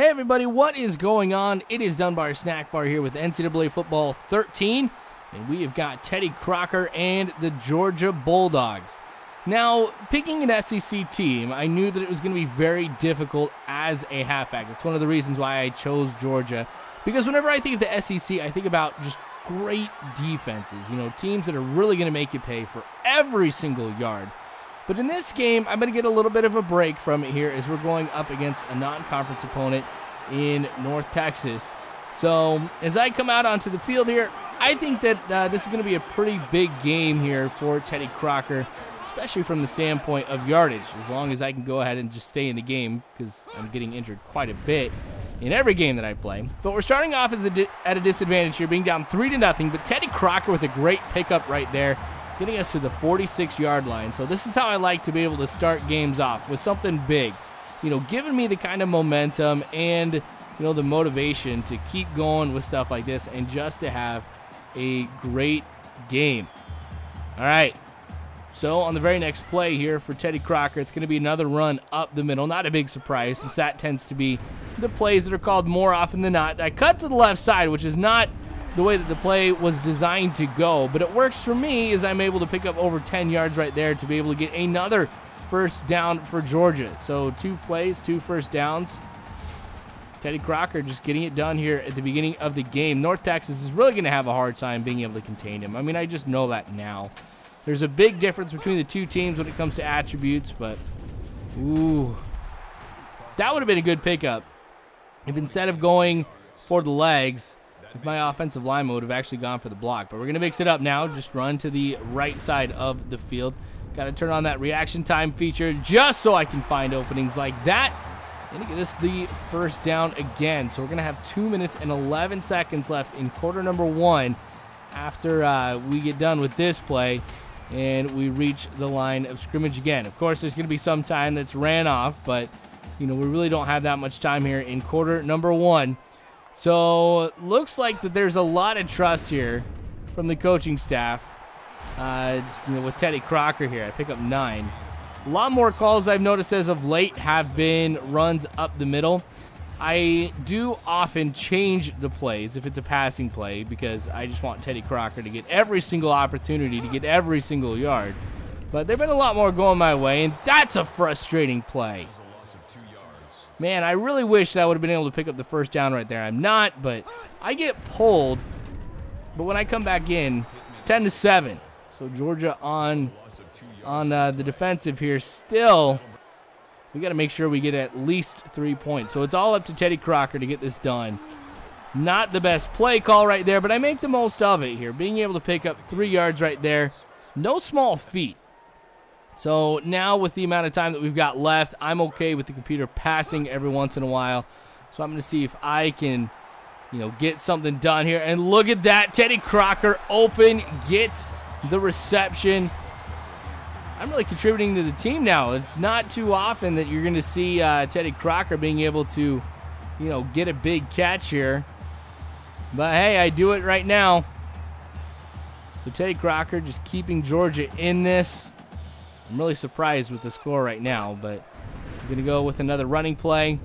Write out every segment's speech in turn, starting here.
Hey everybody, what is going on? It is Dunbar Snack Bar here with NCAA Football 13, and we have got Teddy Crocker and the Georgia Bulldogs. Now, picking an SEC team, I knew that it was going to be very difficult as a halfback. That's one of the reasons why I chose Georgia, because whenever I think of the SEC, I think about just great defenses, you know, teams that are really going to make you pay for every single yard. But in this game, I'm going to get a little bit of a break from it here as we're going up against a non-conference opponent in North Texas. So as I come out onto the field here, I think that this is going to be a pretty big game here for Teddy Crocker, especially from the standpoint of yardage, as long as I can go ahead and just stay in the game because I'm getting injured quite a bit in every game that I play. But we're starting off as at a disadvantage here, being down 3-0, but Teddy Crocker with a great pickup right there, getting us to the 46-yard line. So this is how I like to be able to start games off, with something big, you know, giving me the kind of momentum and, you know, the motivation to keep going with stuff like this and just to have a great game. All right. So on the very next play here for Teddy Crocker, it's going to be another run up the middle. Not a big surprise, since that tends to be the plays that are called more often than not. I cut to the left side, which is not the way that the play was designed to go, but it works for me as I'm able to pick up over 10 yards right there to be able to get another first down for Georgia. So 2 plays, 2 first downs. Teddy Crocker just getting it done here at the beginning of the game. North Texas is really going to have a hard time being able to contain him. I mean, I just know that now. There's a big difference between the two teams when it comes to attributes, but ooh, that would have been a good pickup if, instead of going for the legs, if my offensive lineman would have actually gone for the block. But we're going to mix it up now. Just run to the right side of the field. Got to turn on that reaction time feature just so I can find openings like that. And get us the first down again. So we're going to have 2 minutes and 11 seconds left in quarter number 1 after we get done with this play and we reach the line of scrimmage again. Of course, there's going to be some time that's ran off, but, you know, we really don't have that much time here in quarter number 1. So looks like that there's a lot of trust here from the coaching staff, you know, with Teddy Crocker here. I pick up 9. A lot more calls I've noticed as of late have been runs up the middle. I do often change the plays if it's a passing play because I just want Teddy Crocker to get every single opportunity to get every single yard. But there's been a lot more going my way, and that's a frustrating play. Man, I really wish that I would have been able to pick up the first down right there. I'm not, but I get pulled. But when I come back in, it's 10-7. So Georgia on the defensive here still. We got to make sure we get at least 3 points. So it's all up to Teddy Crocker to get this done. Not the best play call right there, but I make the most of it here. Being able to pick up 3 yards right there. No small feat. So now with the amount of time that we've got left, I'm okay with the computer passing every once in a while. So I'm going to see if I can, you know, get something done here. And look at that. Teddy Crocker open, gets the reception. I'm really contributing to the team now. It's not too often that you're going to see Teddy Crocker being able to, you know, get a big catch here. But, hey, I do it right now. So Teddy Crocker just keeping Georgia in this. I'm really surprised with the score right now, but I'm going to go with another running play.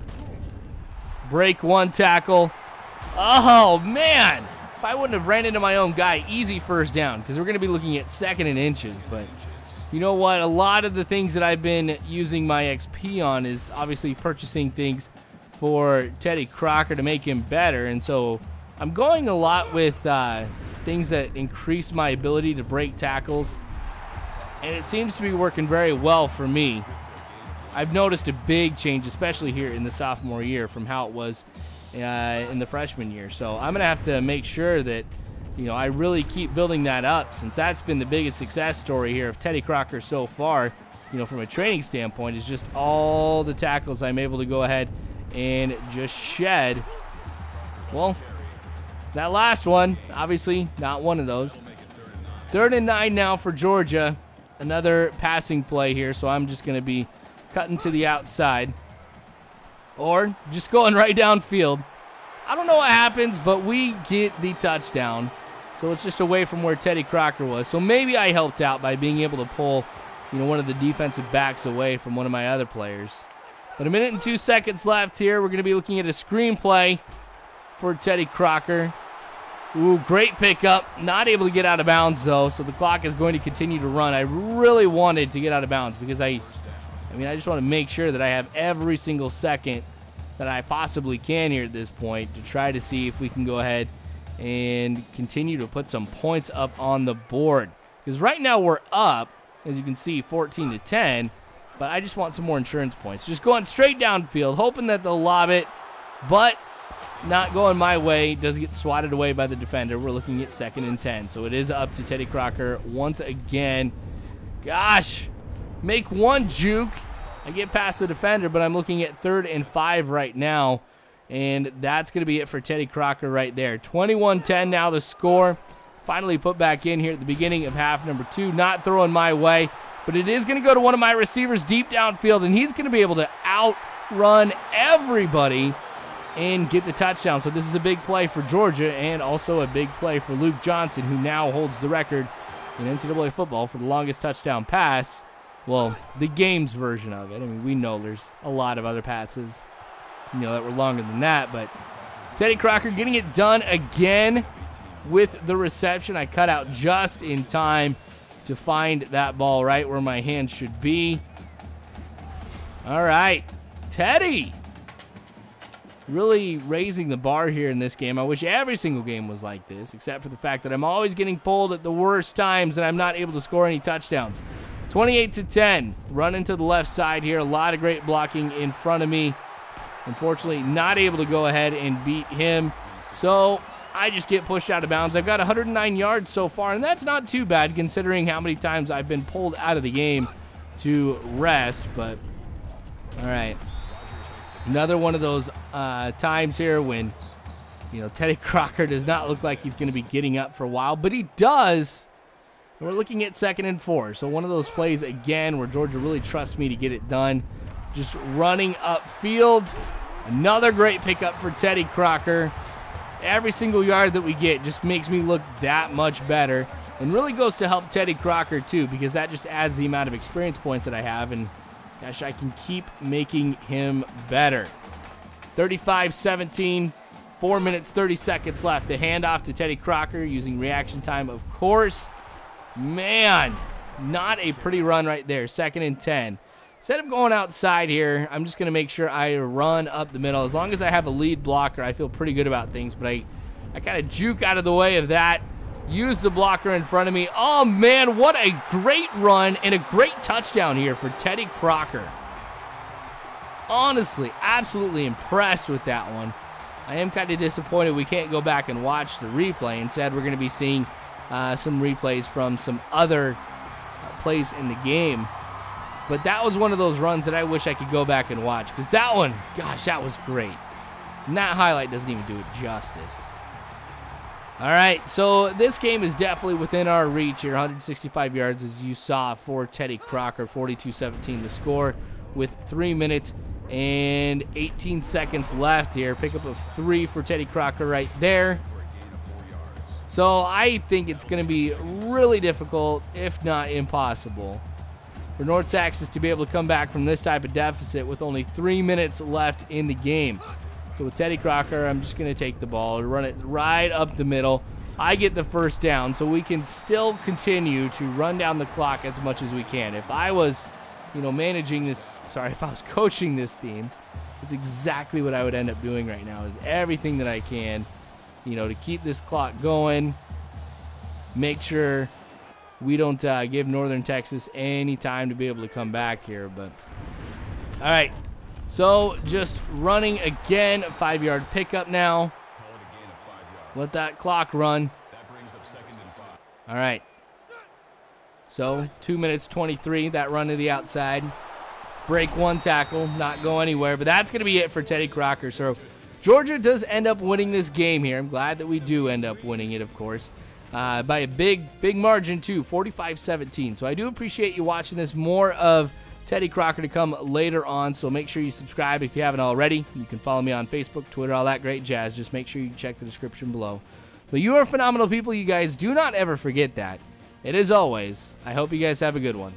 Break one tackle. Oh, man. If I wouldn't have ran into my own guy, easy first down, because we're going to be looking at 2nd and inches. But you know what? A lot of the things that I've been using my XP on is obviously purchasing things for Teddy Crocker to make him better. And so I'm going a lot with things that increase my ability to break tackles. And it seems to be working very well for me. I've noticed a big change, especially here in the sophomore year, from how it was in the freshman year. So I'm going to have to make sure that, you know, I really keep building that up, since that's been the biggest success story here of Teddy Crocker so far, you know, from a training standpoint, is just all the tackles I'm able to go ahead and just shed. Well, that last one, obviously not one of those. 3rd and 9 now for Georgia. Another passing play here, so I'm just going to be cutting to the outside or just going right downfield. I don't know what happens, but we get the touchdown. So it's just away from where Teddy Crocker was. So maybe I helped out by being able to pull, you know, one of the defensive backs away from one of my other players. But 1 minute and 2 seconds left here. We're going to be looking at a screenplay for Teddy Crocker. Ooh, great pickup. Not able to get out of bounds, though, so the clock is going to continue to run. I really wanted to get out of bounds because I just want to make sure that I have every single second that I possibly can here at this point to try to see if we can go ahead and continue to put some points up on the board. Because right now we're up, as you can see, 14 to 10, but I just want some more insurance points. Just going straight downfield, hoping that they'll lob it, but not going my way. Does get swatted away by the defender. We're looking at 2nd and 10, so it is up to Teddy Crocker once again. Gosh, make one juke. I get past the defender, but I'm looking at 3rd and 5 right now, and that's going to be it for Teddy Crocker right there. 21-10 now the score. Finally put back in here at the beginning of half number 2. Not throwing my way, but it is going to go to one of my receivers deep downfield, and he's going to be able to outrun everybody and get the touchdown. So this is a big play for Georgia and also a big play for Luke Johnson, who now holds the record in NCAA football for the longest touchdown pass. Well, the game's version of it. I mean, we know there's a lot of other passes, you know, that were longer than that, but Teddy Crocker getting it done again with the reception. I cut out just in time to find that ball right where my hand should be. All right, Teddy really raising the bar here in this game. I wish every single game was like this, except for the fact that I'm always getting pulled at the worst times and I'm not able to score any touchdowns. 28 to 10, running to the left side here. A lot of great blocking in front of me. Unfortunately, not able to go ahead and beat him. So I just get pushed out of bounds. I've got 109 yards so far, and that's not too bad considering how many times I've been pulled out of the game to rest. But, all right, another one of those times here when, you know, Teddy Crocker does not look like he's going to be getting up for a while, but he does. We're looking at 2nd and 4. So one of those plays again where Georgia really trusts me to get it done. Just running upfield. Another great pickup for Teddy Crocker. Every single yard that we get just makes me look that much better, and really goes to help Teddy Crocker too, because that just adds the amount of experience points that I have, and gosh, I can keep making him better. 35-17, 4 minutes, 30 seconds left. The handoff to Teddy Crocker using reaction time, of course. Man, not a pretty run right there. 2nd and 10. Instead of going outside here, I'm just going to make sure I run up the middle. As long as I have a lead blocker, I feel pretty good about things, but I kind of juke out of the way of that. Use the blocker in front of me. Oh, man, what a great run and a great touchdown here for Teddy Crocker. Honestly, absolutely impressed with that one. I am kind of disappointed we can't go back and watch the replay. Instead, we're going to be seeing some replays from some other plays in the game. But that was one of those runs that I wish I could go back and watch, because that one, gosh, that was great. And that highlight doesn't even do it justice. All right, so this game is definitely within our reach here. 165 yards, as you saw, for Teddy Crocker. 42-17 the score with 3 minutes and 18 seconds left here. Pickup of 3 for Teddy Crocker right there. So I think it's going to be really difficult, if not impossible, for North Texas to be able to come back from this type of deficit with only 3 minutes left in the game. So with Teddy Crocker, I'm just going to take the ball and run it right up the middle. I get the first down, so we can still continue to run down the clock as much as we can. If I was, you know, managing this, sorry, if I was coaching this team, it's exactly what I would end up doing right now, is everything that I can, you know, to keep this clock going, make sure we don't give Northern Texas any time to be able to come back here. But all right, so just running again, 5-yard pickup now. Let that clock run. All right, so 2 minutes 23. That run to the outside, break one tackle, not go anywhere. But that's going to be it for Teddy Crocker. So Georgia does end up winning this game here. I'm glad that we do end up winning it, of course. By a big margin too, 45-17. So I do appreciate you watching this. More of Teddy Crocker to come later on, so make sure you subscribe if you haven't already. You can follow me on Facebook, Twitter, all that great jazz. Just make sure you check the description below. But you are phenomenal people, you guys. Do not ever forget that. It is always. I hope you guys have a good one.